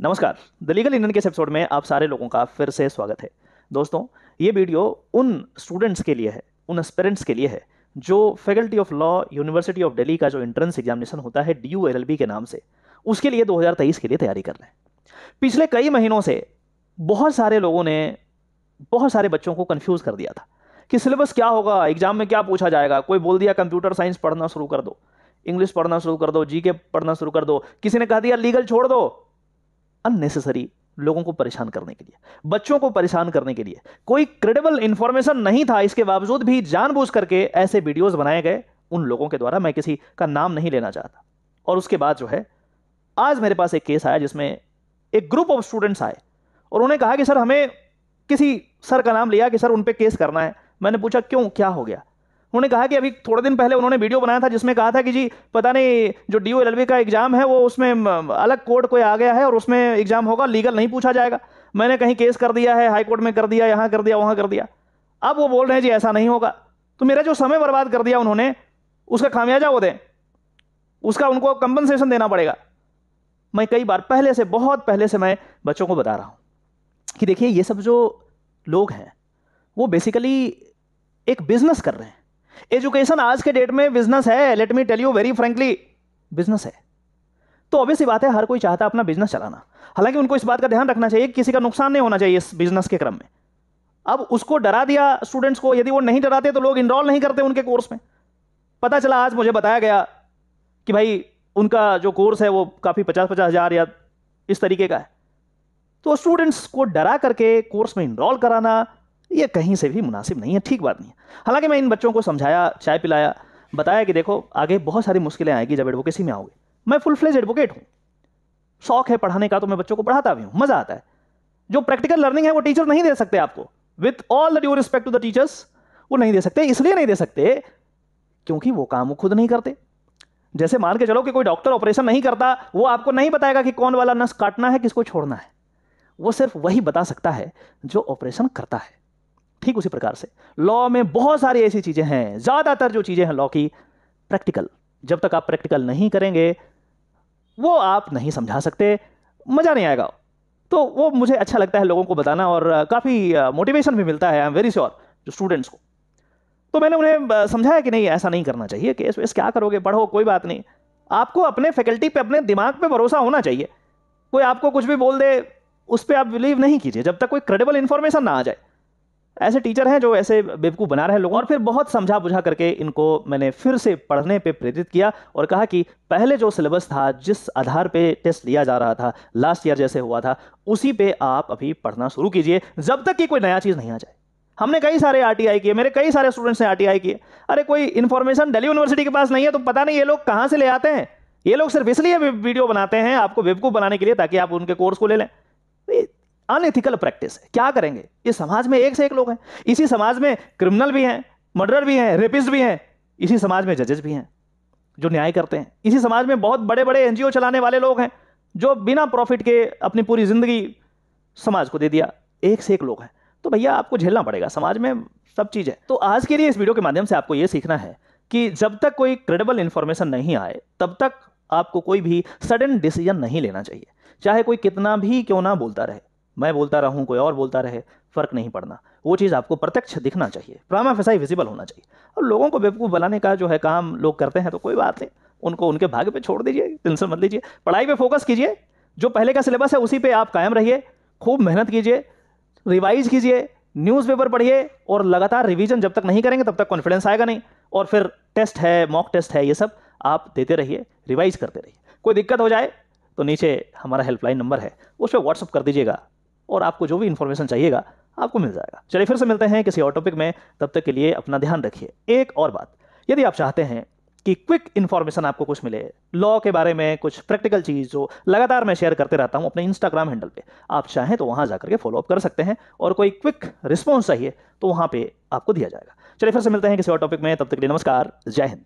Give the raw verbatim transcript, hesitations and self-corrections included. नमस्कार, the legal Indian के इस एपिसोड में आप सारे लोगों का फिर से स्वागत है। दोस्तों, ये वीडियो उन स्टूडेंट्स के लिए है, उन एस्पिरेंट्स के लिए है जो faculty of law university of Delhi का जो एंट्रेंस एग्जामिनेशन होता है D U L L B के नाम से, उसके लिए दो हज़ार तेईस के लिए तैयारी कर रहे हैं। पिछले कई महीनों से बहुत सारे लोगों ने बहुत सारे बच्चों को कन्फ्यूज़ कर दिया था कि सिलेबस क्या होगा, एग्जाम में क्या पूछा जाएगा। कोई बोल दिया कंप्यूटर साइंस पढ़ना शुरू कर दो, इंग्लिश पढ़ना शुरू कर दो, जीके पढ़ना शुरू कर दो, किसी ने कहा दिया लीगल छोड़ दो। अननेसेसरी लोगों को परेशान करने के लिए, बच्चों को परेशान करने के लिए कोई क्रेडिबल इंफॉर्मेशन नहीं था। इसके बावजूद भी जानबूझ करके ऐसे वीडियोस बनाए गए उन लोगों के द्वारा, मैं किसी का नाम नहीं लेना चाहता। और उसके बाद जो है, आज मेरे पास एक केस आया जिसमें एक ग्रुप ऑफ स्टूडेंट्स आए और उन्होंने कहा कि सर, हमें किसी सर का नाम लिया कि सर उन पर केस करना है। मैंने पूछा क्यों, क्या हो गया? उन्होंने कहा कि अभी थोड़े दिन पहले उन्होंने वीडियो बनाया था जिसमें कहा था कि जी पता नहीं जो D U L L B का एग्जाम है वो उसमें अलग कोड कोई आ गया है और उसमें एग्जाम होगा, लीगल नहीं पूछा जाएगा। मैंने कहीं केस कर दिया है, हाई कोर्ट में कर दिया, यहाँ कर दिया, वहाँ कर दिया। अब वो बोल रहे हैं जी ऐसा नहीं होगा। तो मेरा जो समय बर्बाद कर दिया उन्होंने, उसका खामियाजा वो दें, उसका उनको कंपनसेशन देना पड़ेगा। मैं कई बार पहले से, बहुत पहले से मैं बच्चों को बता रहा हूँ कि देखिए, ये सब जो लोग हैं वो बेसिकली एक बिजनेस कर रहे हैं। एजुकेशन आज के डेट में बिजनेस है। Let me tell you very frankly, business है। तो ऑब्वियस सी बात है, हर कोई चाहता है अपना बिजनेस चलाना। हालांकि उनको इस बात का ध्यान रखना चाहिए कि किसी का नुकसान नहीं होना चाहिए इस बिजनेस के क्रम में। अब उसको डरा दिया स्टूडेंट्स को, यदि वो नहीं डराते तो लोग इनरोल नहीं करते उनके कोर्स में। पता चला, आज मुझे बताया गया कि भाई उनका जो कोर्स है वो काफ़ी पचास पचास हज़ार या इस तरीके का है। तो स्टूडेंट्स को डरा करके कोर्स में इनरोल कराना ये कहीं से भी मुनासिब नहीं है, ठीक बात नहीं है। हालांकि मैं इन बच्चों को समझाया, चाय पिलाया, बताया कि देखो आगे बहुत सारी मुश्किलें आएगी जब एडवोकेसी में आओगे। मैं फुल फ्लेज एडवोकेट हूँ, शौक है पढ़ाने का तो मैं बच्चों को पढ़ाता भी हूँ, मज़ा आता है। जो प्रैक्टिकल लर्निंग है वो टीचर नहीं दे सकते आपको, with all the due respect to the teachers. वो नहीं दे सकते, इसलिए नहीं दे सकते क्योंकि वो काम वो खुद नहीं करते। जैसे मान के चलो कि कोई डॉक्टर ऑपरेशन नहीं करता, वो आपको नहीं बताएगा कि कौन वाला नस काटना है, किसको छोड़ना है। वो सिर्फ वही बता सकता है जो ऑपरेशन करता है। ठीक उसी प्रकार से लॉ में बहुत सारी ऐसी चीज़ें हैं, ज़्यादातर जो चीज़ें हैं लॉ की प्रैक्टिकल, जब तक आप प्रैक्टिकल नहीं करेंगे वो आप नहीं समझा सकते, मज़ा नहीं आएगा। तो वो मुझे अच्छा लगता है लोगों को बताना और काफ़ी मोटिवेशन भी मिलता है, आई एम वेरी श्योर, जो स्टूडेंट्स को। तो मैंने उन्हें समझाया कि नहीं, ऐसा नहीं करना चाहिए, केस वेस क्या करोगे, पढ़ो कोई बात नहीं। आपको अपने फैकल्टी पर, अपने दिमाग पर भरोसा होना चाहिए। कोई आपको कुछ भी बोल दे उस पर आप बिलीव नहीं कीजिए जब तक कोई क्रेडिबल इन्फॉर्मेशन ना आ जाए। ऐसे टीचर हैं जो ऐसे बेवकूफ़ बना रहे हैं लोगों। और फिर बहुत समझा बुझा करके इनको मैंने फिर से पढ़ने पे प्रेरित किया और कहा कि पहले जो सिलेबस था, जिस आधार पे टेस्ट लिया जा रहा था लास्ट ईयर जैसे हुआ था, उसी पे आप अभी पढ़ना शुरू कीजिए जब तक कि कोई नया चीज़ नहीं आ जाए। हमने कई सारे आर टी आई किए, मेरे कई सारे स्टूडेंट्स ने आर टी आई किए। अरे कोई इन्फॉर्मेशन दिल्ली यूनिवर्सिटी के पास नहीं है तो पता नहीं ये लोग कहाँ से ले आते हैं। ये लोग सिर्फ इसलिए वीडियो बनाते हैं आपको बेवकूफ़ बनाने के लिए, ताकि आप उनके कोर्स को ले लें। अनएथिकल प्रैक्टिस है, क्या करेंगे। इस समाज में एक से एक लोग हैं, इसी समाज में क्रिमिनल भी हैं, मर्डरर भी हैं, रेपिस्ट भी हैं, इसी समाज में जजेस भी हैं जो न्याय करते हैं, इसी समाज में बहुत बड़े बड़े एनजीओ चलाने वाले लोग हैं जो बिना प्रॉफिट के अपनी पूरी जिंदगी समाज को दे दिया। एक से एक लोग हैं, तो भैया आपको झेलना पड़ेगा, समाज में सब चीज़ है। तो आज के लिए इस वीडियो के माध्यम से आपको ये सीखना है कि जब तक कोई क्रेडिबल इन्फॉर्मेशन नहीं आए तब तक आपको कोई भी सडन डिसीजन नहीं लेना चाहिए, चाहे कोई कितना भी क्यों ना बोलता रहे। मैं बोलता रहूं, कोई और बोलता रहे, फर्क नहीं पड़ना। वो चीज़ आपको प्रत्यक्ष दिखना चाहिए, प्रामा फसाई विजिबल होना चाहिए। और लोगों को बेवकूफ़ बनाने का जो है काम लोग करते हैं, तो कोई बात नहीं, उनको उनके भाग्य पे छोड़ दीजिए, टेंशन मत लीजिए, पढ़ाई पे फोकस कीजिए। जो पहले का सिलेबस है उसी पर आप कायम रहिए, खूब मेहनत कीजिए, रिवाइज कीजिए, न्यूज़पेपर पढ़िए और लगातार रिविज़न जब तक नहीं करेंगे तब तक कॉन्फिडेंस आएगा नहीं। और फिर टेस्ट है, मॉक टेस्ट है, ये सब आप देते रहिए, रिवाइज करते रहिए। कोई दिक्कत हो जाए तो नीचे हमारा हेल्पलाइन नंबर है, उस पर व्हाट्सअप कर दीजिएगा और आपको जो भी इन्फॉर्मेशन चाहिएगा आपको मिल जाएगा। चलिए फिर से मिलते हैं किसी और टॉपिक में, तब तक के लिए अपना ध्यान रखिए। एक और बात, यदि आप चाहते हैं कि क्विक इन्फॉर्मेशन आपको कुछ मिले लॉ के बारे में, कुछ प्रैक्टिकल चीज़ जो लगातार मैं शेयर करते रहता हूं अपने इंस्टाग्राम हैंडल पे, आप चाहें तो वहां जाकर के फॉलोअप कर सकते हैं। और कोई क्विक रिस्पॉन्स चाहिए तो वहां पर आपको दिया जाएगा। चलिए फिर से मिलते हैं किसी और टॉपिक में, तब तक के लिए नमस्कार, जय हिंद।